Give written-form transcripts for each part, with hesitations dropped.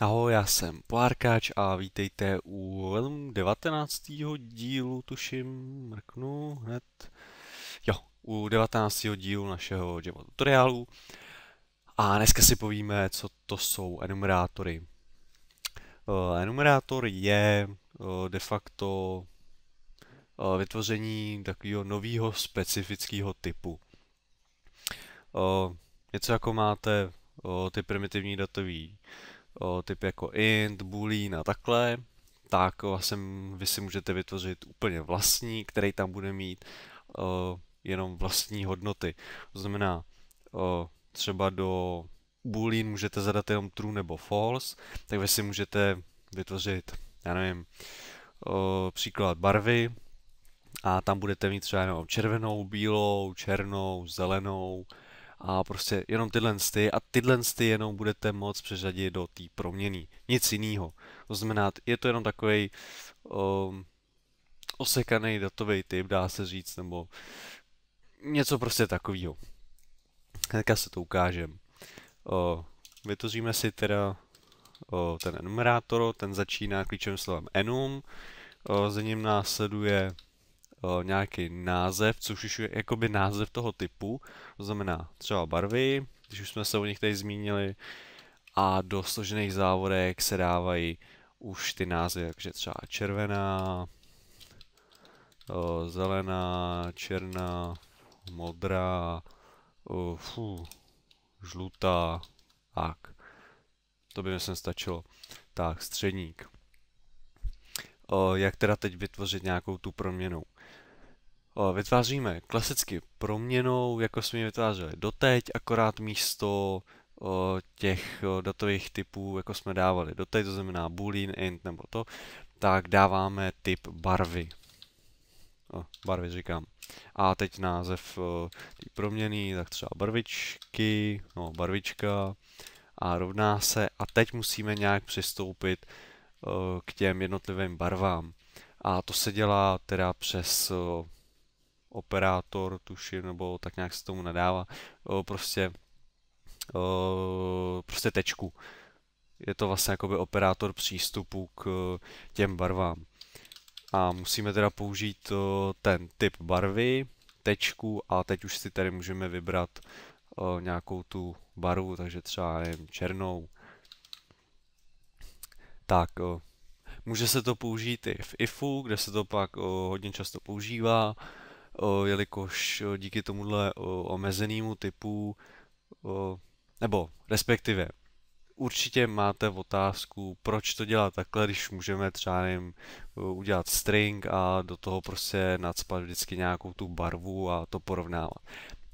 Ahoj, já jsem Polárkáč a vítejte u 19. dílu, tuším, mrknu hned, jo, u 19. dílu našeho Java tutoriálu. A dneska si povíme, co to jsou enumerátory. Enumerátor je de facto vytvoření takového nového specifického typu. Něco jako máte ty primitivní datový typ jako int, boolean a takhle, tak vlastně vy si můžete vytvořit úplně vlastní, který tam bude mít jenom vlastní hodnoty. To znamená, třeba do boolean můžete zadat jenom true nebo false, tak vy si můžete vytvořit, já nevím, příklad barvy a tam budete mít třeba jenom červenou, bílou, černou, zelenou, a prostě jenom tyhle jenom budete moct přeřadit do té proměny. Nic jiného. To znamená, je to jenom takový osekaný datový typ, dá se říct, nebo něco prostě takového. Hnedka se to ukážem. Vytvoříme si teda ten enumerátor, ten začíná klíčovým slovem enum, za ním následuje nějaký název, což už je jakoby název toho typu, to znamená třeba barvy, když už jsme se o nich tady zmínili, a do složených závorek se dávají už ty názvy, takže třeba červená, zelená, černá, modrá, žlutá, tak, to by mi sem stačilo, tak středník. Jak teda teď vytvořit nějakou tu proměnu. Vytváříme klasicky proměnou, jako jsme ji vytvářeli doteď, akorát místo těch datových typů, jako jsme dávali doteď, to znamená boolean, int nebo to, tak dáváme typ barvy. Barvy říkám. A teď název té proměny, tak třeba barvičky, no barvička a rovná se a teď musíme nějak přistoupit k těm jednotlivým barvám. A to se dělá teda přes operátor, tuším, nebo tak nějak se tomu nadává, prostě tečku. Je to vlastně jakoby operátor přístupu k těm barvám. A musíme teda použít ten typ barvy, tečku a teď už si tady můžeme vybrat nějakou tu barvu, takže třeba nevím, černou. Tak, může se to použít i v ifu, kde se to pak hodně často používá, jelikož díky tomuhle omezenému typu, nebo respektive, určitě máte otázku, proč to dělat takhle, když můžeme třeba nevím, udělat string a do toho prostě nacpat vždycky nějakou tu barvu a to porovnávat.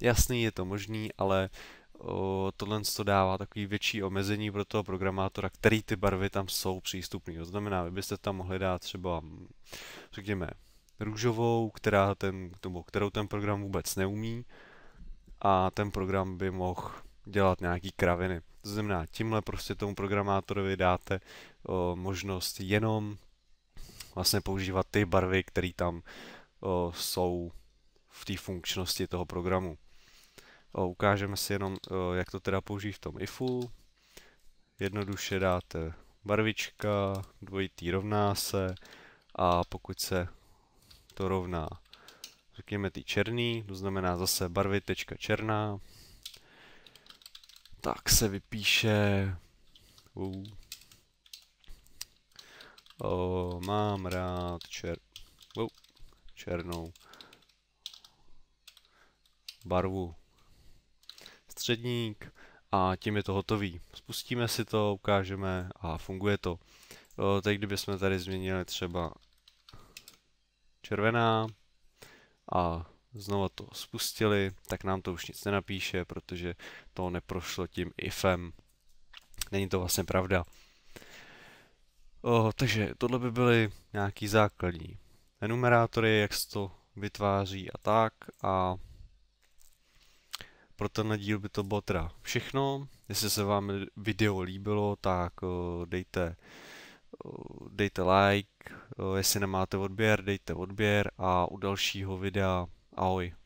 Jasný, je to možný, ale tohle to dává takový větší omezení pro toho programátora, který ty barvy tam jsou přístupné. To znamená, vy byste tam mohli dát třeba, řekněme, růžovou, kterou ten program vůbec neumí a ten program by mohl dělat nějaký kraviny. To znamená, tímhle prostě tomu programátorovi dáte možnost jenom vlastně používat ty barvy, které tam jsou v té funkčnosti toho programu. Ukážeme si jenom, jak to teda použít v tom ifu. Jednoduše dáte barvička, dvojitý rovná se a pokud se to rovná, řekněme ty černý, to znamená zase barvy.černá, tak se vypíše mám rád černou barvu. Středník a tím je to hotový. Spustíme si to, ukážeme a funguje to. Teď kdybychom tady změnili třeba červená a znovu to spustili, tak nám to už nic nenapíše, protože to neprošlo tím ifem. Není to vlastně pravda. Takže tohle by byly nějaký základní enumerátory, jak se to vytváří a tak. A pro tenhle díl by to bylo teda všechno. Jestli se vám video líbilo, tak dejte like, jestli nemáte odběr, dejte odběr a u dalšího videa ahoj.